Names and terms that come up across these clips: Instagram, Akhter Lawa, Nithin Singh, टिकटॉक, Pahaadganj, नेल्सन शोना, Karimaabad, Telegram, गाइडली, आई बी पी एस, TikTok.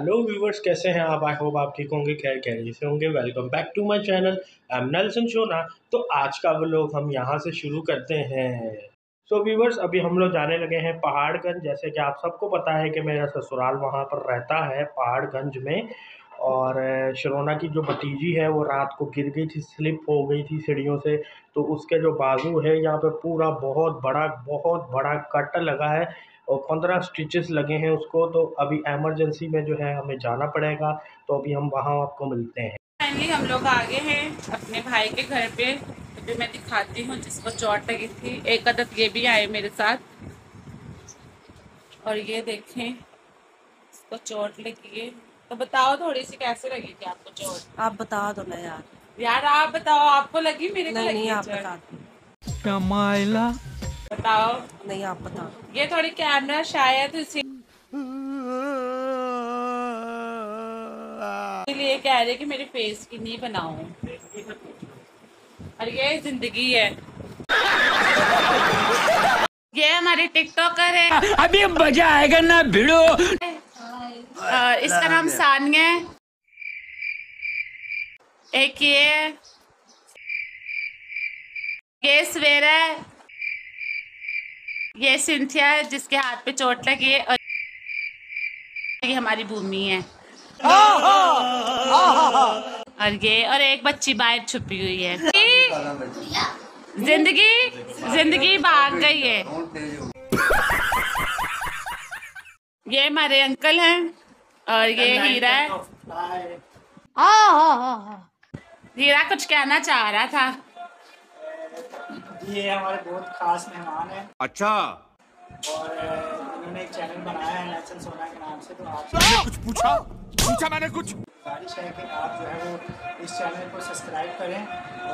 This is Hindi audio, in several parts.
हेलो व्यूवर्स, कैसे हैं आप? आई होप आप ठीक होंगे, खैर कैरियर से होंगे। Welcome back to my channel, I am नेल्सन शोना। तो आज का व्लॉग हम यहां से शुरू करते हैं। सो व्यूवर्स, अभी हम लोग जाने लगे हैं पहाड़गंज। जैसे कि आप सबको पता है कि मेरा ससुराल वहां पर रहता है पहाड़गंज में, और शोना की जो भतीजी है वो रात को गिर गई थी, स्लिप हो गई थी सीढ़ियों से। तो उसके जो बाजू है यहाँ पर पूरा बहुत बड़ा कट लगा है और 15 स्टिचेस लगे हैं उसको। तो अभी इमरजेंसी में जो है हमें जाना पड़ेगा। तो अभी हम वहाँ आपको मिलते हैं। फाइनली हम लोग आ गए हैं अपने भाई के घर पे। अभी मैं दिखाती हूँ जिसको चोट लगी थी। एक आदत ये भी आए मेरे साथ, और ये देखें इसको चोट लगी है। तो बताओ थोड़ी सी कैसे लगी थी आपको चोट? आप बता दो ना यार, आप बताओ आपको लगी? मेरे को लगी, आप बता बताओ। नहीं आप बताओ। ये थोड़ी कैमरा शायद इसीलिए कह रहे कि मेरे फेस की नहीं बनाओ, और ये जिंदगी है। ये हमारे टिकटॉकर है, अभी मजा आएगा ना भिड़ो। इसका नाम सानिया है। एक ये सवेरा है, ये सिंथिया है जिसके हाथ पे चोट लगी है, और ये हमारी भूमि है। और एक बच्ची बाहर छुपी हुई है। जिंदगी भाग गई है। ये हमारे अंकल हैं, और ये हीरा है। हीरा कुछ कहना चाह रहा था। ये हमारे बहुत खास मेहमान है। अच्छा, और इन्होंने एक चैनल बनाया है नेल्सन शोना के नाम से। तो आपसे कुछ पूछा मैंने कुछ। गुजारिश है कि आप जो है वो इस चैनल को सब्सक्राइब करें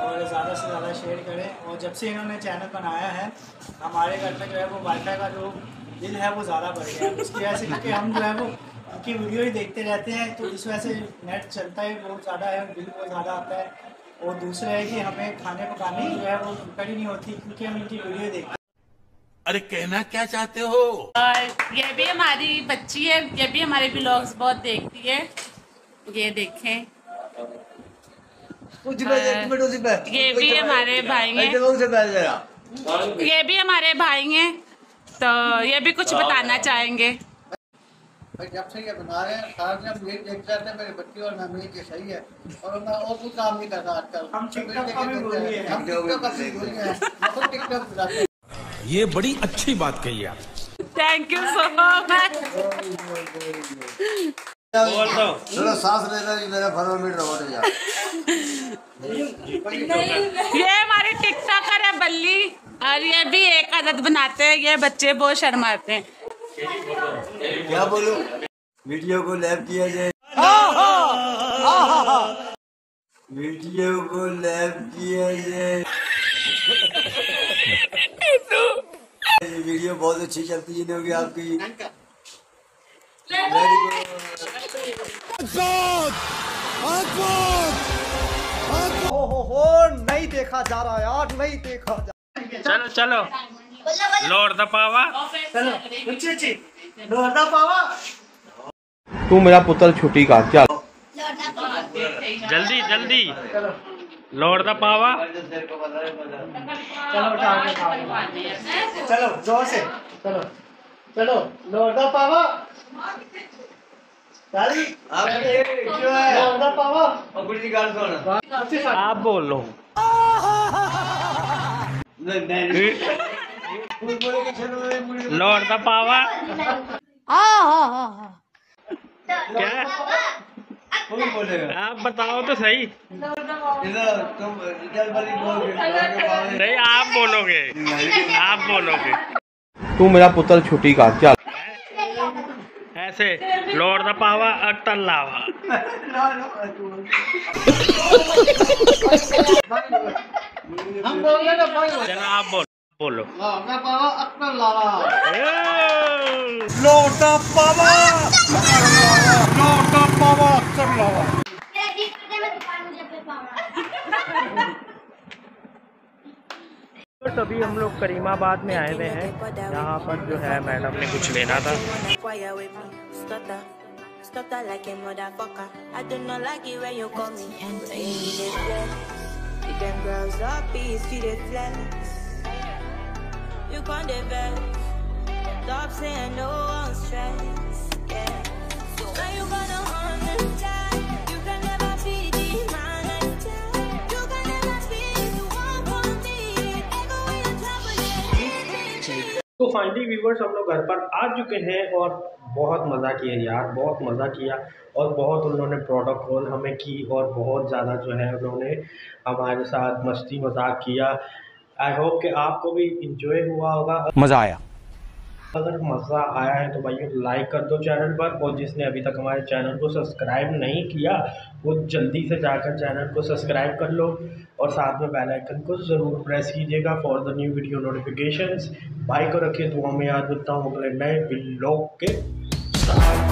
और ज़्यादा से ज़्यादा शेयर करें। और जब से इन्होंने चैनल बनाया है, हमारे घर में जो है वो वाईफाई का जो बिल है वो ज़्यादा बढ़ गया है। उसकी वजह से, क्योंकि हम जो है वो उनकी वीडियो ही देखते रहते हैं, तो इस वजह से नेट चलता है बहुत ज़्यादा है, बिल बहुत ज़्यादा आता है। और दूसरा है कि हमें खाने पकाने जो है वो कड़ी नहीं होती, क्योंकि हम इनकी वीडियो देखते हैं। अरे कहना क्या चाहते हो? और ये भी हमारी बच्ची है, ये भी हमारे व्लॉग्स बहुत देखती है। ये देखें, ये भी हमारे भाई हैं, तो ये भी कुछ बताना चाहेंगे। जब से ये बना रहे हैं, साथ में हम ये देखते रहते हैं। मेरी बच्ची और मेमोरी के सही है, और मैं और कुछ काम नहीं करता आजकल। हम टिकटॉक चलाते हैं। ये बड़ी अच्छी बात कही आप। Thank you so much. चलो सांस लेना ही मेरा फॉर्मेट रोड यार। ये हमारे टिकटॉकर है बल्ली, और ये भी एक आदत बनाते हैं। ये बच्चे बहुत शर्माते हैं। क्या बोलो, वीडियो को लैब किया जाए, वीडियो को लैब किया जाए। ये वीडियो बहुत अच्छी चलती है होगी आपकी। नहीं देखा जा रहा यार, नहीं देखा जा रहा। चलो चलो पावा, चलो पावा। तू मेरा पुत्र छुट्टी का क्या, जल्दी जल्दी लौड़दा पावा। चलो जोर से, चलो चलो लौड़दा पावा। आप बोल लो। लौड़ दा पावा। क्या आप बताओ तो सही। नहीं आप बोलोगे, आप बोलोगे। तू मेरा पुत्र छुट्टी का क्या, ऐसे लौड़ दा पावा अख्तर लावा। आप बोलो बोलो। मैं पावा अख्तर लावा। लौटा पावा, लौटा पावा अख्तर लावा। तो अभी हम लोग करीमाबाद में आए हुए हैं। यहाँ पर जो है मैडम ने कुछ लेना था। daughter like a motherfucker. I do not like it when you call me and they flex. Them girls up is to the flex. You can't develop. Stop saying no on stress. Yeah. So now you gonna understand. You can never be the man. तो फाइनली व्यूवर्स हम लोग घर पर आ चुके हैं और बहुत मज़ा किया यार, बहुत मज़ा किया और बहुत उन्होंने प्रोटोकॉल हमें की और बहुत ज़्यादा जो है उन्होंने हमारे साथ मस्ती मजाक किया। आई होप कि आपको भी इंजॉय हुआ होगा, मज़ा आया। अगर मज़ा आया है तो भाई लाइक कर दो चैनल पर, और जिसने अभी तक हमारे चैनल को सब्सक्राइब नहीं किया वो जल्दी से जाकर चैनल को सब्सक्राइब कर लो और साथ में बेल आइकन को ज़रूर प्रेस कीजिएगा for the new video notifications. भाई को रखिए, दुआ में याद रखता हूँ अगले नए व्लॉग के साथ।